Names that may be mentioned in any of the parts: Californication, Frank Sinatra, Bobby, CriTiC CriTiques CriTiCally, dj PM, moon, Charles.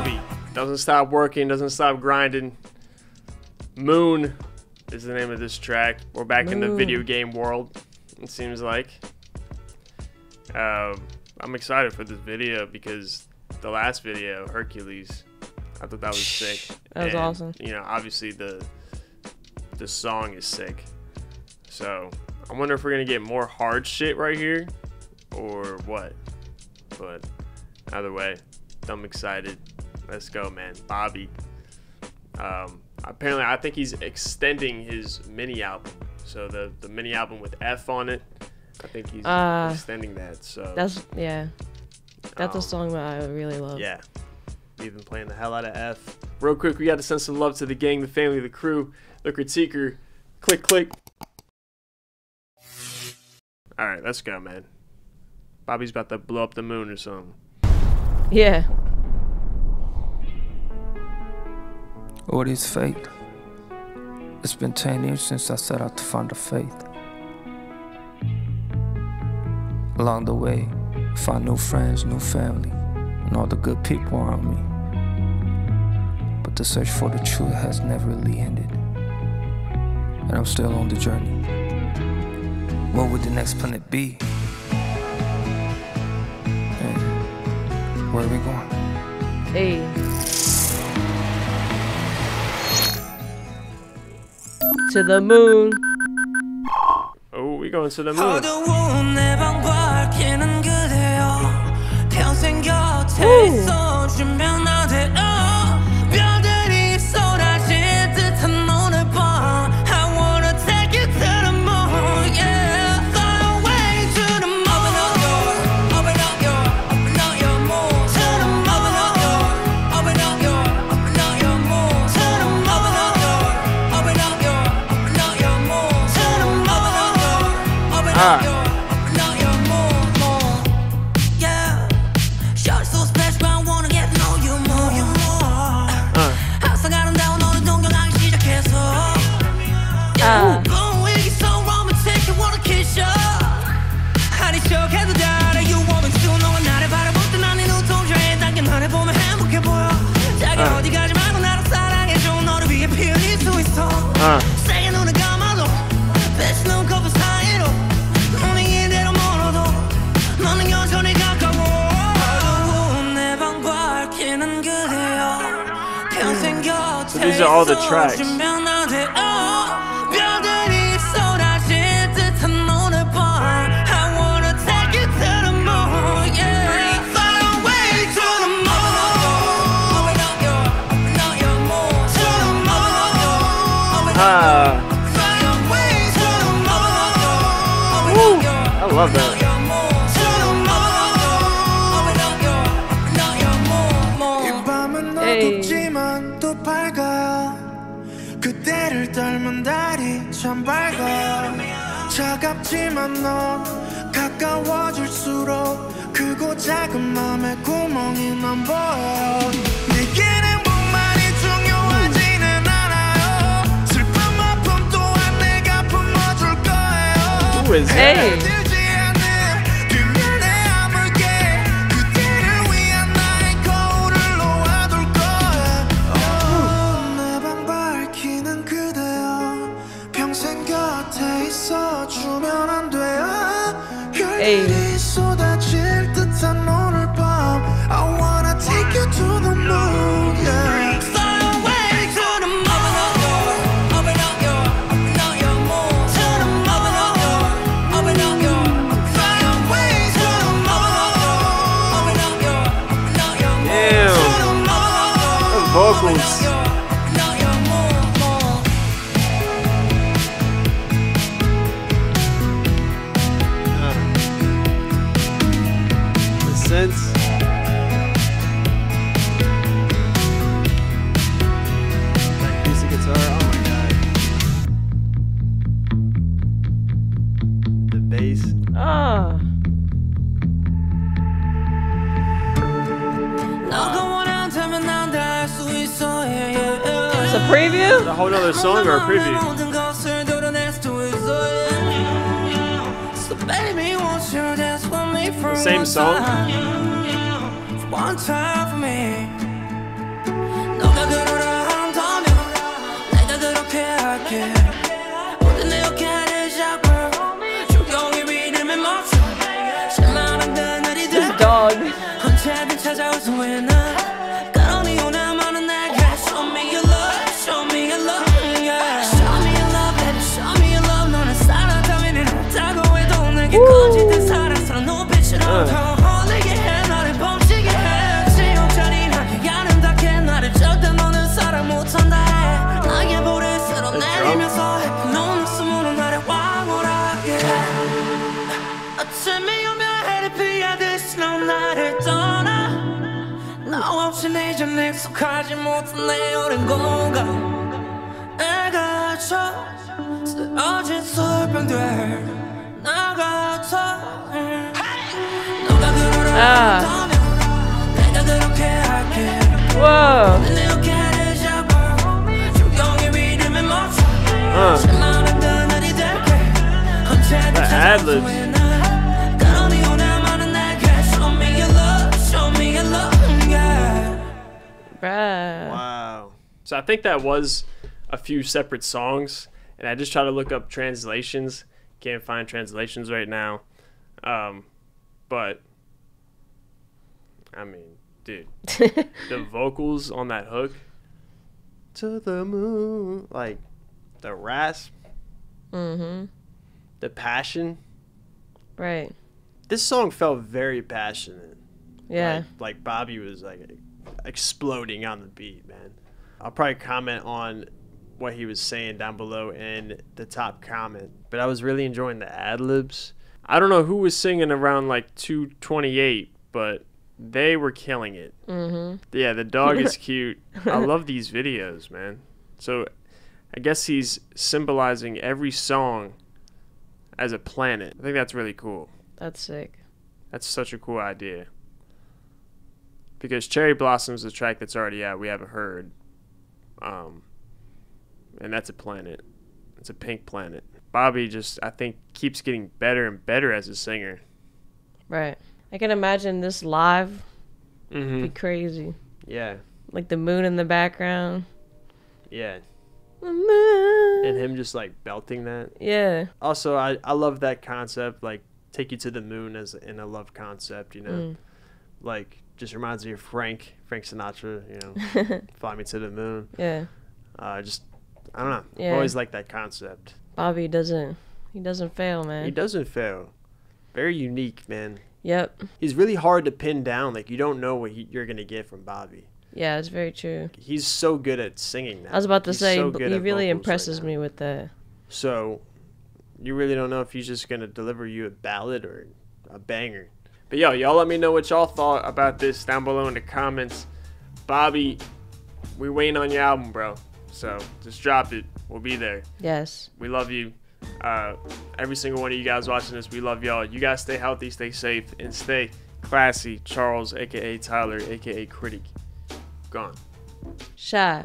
Bobby doesn't stop working, doesn't stop grinding. Moon is the name of this track. We're back in the video game world, it seems like. I'm excited for this video because the last video, Hercules, I thought that was sick. That was awesome. You know, obviously the song is sick. So I wonder if we're gonna get more hard shit right here or what. But either way, I'm excited. Let's go, man. Bobby. Apparently I think he's extending his mini album. So the mini album with F on it, I think he's extending that. So that's a song that I really love. Yeah, we've been playing the hell out of F. Real quick, we got to send some love to the gang, the family, the crew, the critiquer. Click, click. All right, let's go, man. Bobby's about to blow up the moon or something. Yeah. What is fate? It's been 10 years since I set out to find a faith. Along the way, I find new friends, new family, and all the good people around me. But the search for the truth has never really ended, and I'm still on the journey. What would the next planet be? And where are we going? Hey. To the moon. Oh, we going to the moon. So these are all the tracks. I love that. Who is that? Hey. Vocals. The sense. That acoustic guitar, oh my god. The bass. Ah. It's a preview? It's a whole other song or a preview? The same song? This dog. Whoa. Wow. So I think that was a few separate songs, and I just try to look up translations. Can't find translations right now. But I mean, dude, the vocals on that hook, to the moon, like the rasp, the passion. Right. This song felt very passionate. Yeah. Like Bobby was like exploding on the beat, man. I'll probably comment on what he was saying down below in the top comment, but I was really enjoying the ad-libs. I don't know who was singing around like 228, but they were killing it. Yeah, the dog is cute. I love these videos, man. So I guess he's symbolizing every song as a planet. I think that's really cool. That's sick. That's such a cool idea. Because Cherry Blossom's a track that's already out, we haven't heard. And that's a planet. It's a pink planet. Bobby just, I think, keeps getting better and better as a singer. Right. I can imagine this live. It'd be crazy. Yeah. Like the moon in the background. Yeah. The moon. And him just like belting that. Yeah. Also, I love that concept, like take you to the moon as in a love concept, you know? Like, just reminds me of Frank Sinatra, you know, fly me to the moon. Yeah. Just, I don't know. Yeah. I always like that concept. Bobby doesn't fail, man. He doesn't fail. Very unique, man. Yep. He's really hard to pin down. Like, you don't know what you're going to get from Bobby. Yeah, it's very true. He's so good at singing now. I was about to say, so he really impresses me with that. So, you really don't know if he's just going to deliver you a ballad or a banger. But yo, y'all let me know what y'all thought about this down below in the comments. Bobby, we waiting on your album, bro. So just drop it. We'll be there. Yes. We love you. Every single one of you guys watching this, we love y'all. You guys stay healthy, stay safe, and stay classy. Charles, a.k.a. Tyler, a.k.a. Critic. Gone. Shy.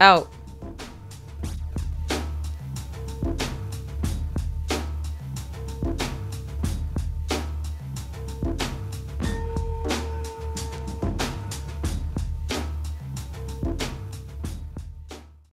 Out.